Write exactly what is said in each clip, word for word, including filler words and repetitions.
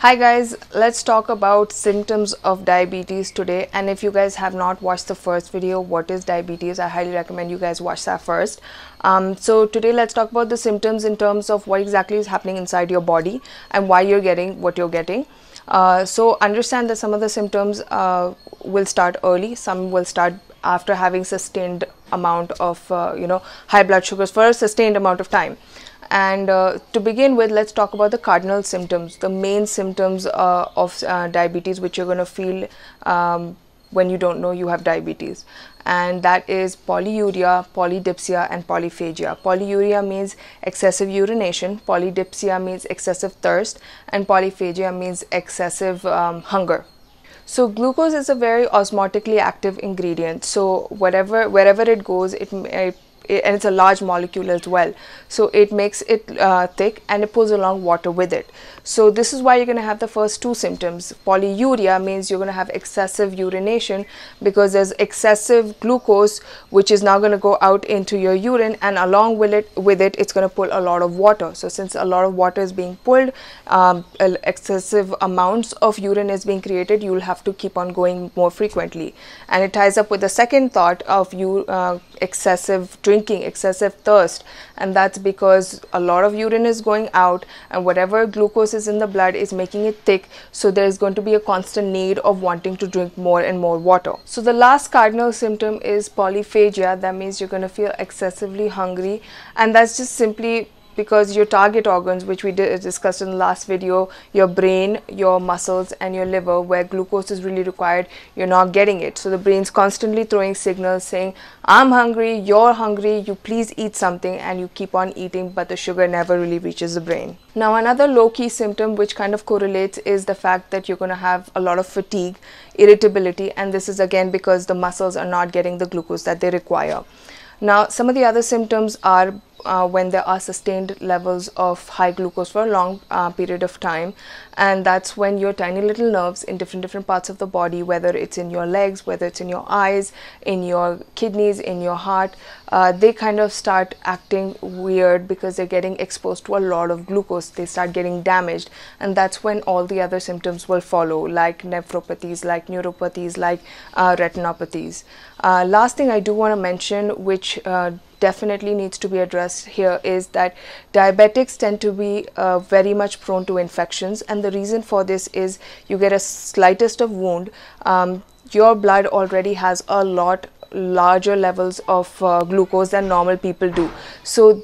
Hi guys, let's talk about symptoms of diabetes today. And if you guys have not watched the first video, what is diabetes, I highly recommend you guys watch that first. Um, so today let's talk about the symptoms in terms of what exactly is happening inside your body and why you're getting what you're getting. Uh, so understand that some of the symptoms uh, will start early, some will start after having sustained amount of uh, you know high blood sugars for a sustained amount of time. And uh, to begin with, let's talk about the cardinal symptoms, the main symptoms uh, of uh, diabetes which you're going to feel um, when you don't know you have diabetes, and that is polyuria, polydipsia and polyphagia. Polyuria means excessive urination, polydipsia means excessive thirst, and polyphagia means excessive um, hunger. So glucose is a very osmotically active ingredient, so whatever wherever it goes, it, it and it's a large molecule as well, so it makes it uh, thick and it pulls along water with it. So this is why you're going to have the first two symptoms. Polyuria means you're going to have excessive urination because there's excessive glucose which is now going to go out into your urine, and along with it with it it's going to pull a lot of water. So since a lot of water is being pulled, um, excessive amounts of urine is being created, you'll have to keep on going more frequently. And it ties up with the second thought of you uh, excessive drinking, excessive thirst, and that's because a lot of urine is going out and whatever glucose is in the blood is making it thick, so there is going to be a constant need of wanting to drink more and more water. So the last cardinal symptom is polyphagia. That means you're going to feel excessively hungry, and that's just simply because your target organs, which we did, discussed in the last video, your brain, your muscles and your liver, where glucose is really required, you're not getting it. So the brain's constantly throwing signals saying, I'm hungry, you're hungry, you please eat something, and you keep on eating, but the sugar never really reaches the brain. Now another low-key symptom which kind of correlates is the fact that you're going to have a lot of fatigue, irritability, and this is again because the muscles are not getting the glucose that they require. Now some of the other symptoms are uh, when there are sustained levels of high glucose for a long uh, period of time, and that's when your tiny little nerves in different different parts of the body, whether it's in your legs, whether it's in your eyes, in your kidneys, in your heart, uh, they kind of start acting weird because they're getting exposed to a lot of glucose. They start getting damaged, and that's when all the other symptoms will follow, like nephropathies, like neuropathies, like uh, retinopathies. Uh, last thing I do want to mention, which Uh, definitely needs to be addressed here, is that diabetics tend to be uh, very much prone to infections, and the reason for this is you get a slightest of wound, um, your blood already has a lot larger levels of uh, glucose than normal people do. So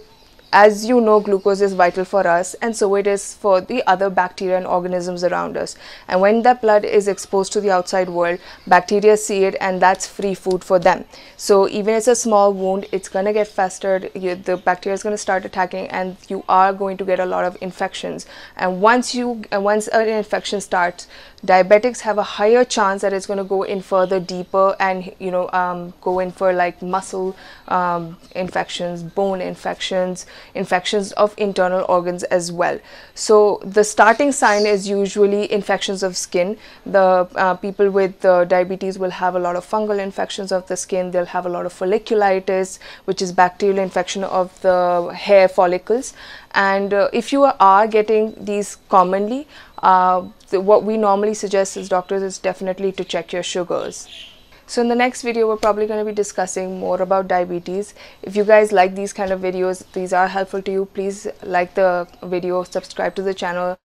as you know, glucose is vital for us, and so it is for the other bacteria and organisms around us. And when that blood is exposed to the outside world, bacteria see it, and that's free food for them. So even if it's a small wound, it's going to get festered, you, the bacteria is going to start attacking, and you are going to get a lot of infections. And once you, uh, once an infection starts, diabetics have a higher chance that it's going to go in further deeper, and you know um, go in for like muscle um, infections, bone infections, infections of internal organs as well. So the starting sign is usually infections of skin. The uh, people with uh, diabetes will have a lot of fungal infections of the skin, they'll have a lot of folliculitis, which is bacterial infection of the hair follicles. And uh, if you are getting these commonly, uh, the, what we normally suggest as doctors is definitely to check your sugars. So in the next video, we're probably going to be discussing more about diabetes. If you guys like these kind of videos, these are helpful to you, please like the video, subscribe to the channel.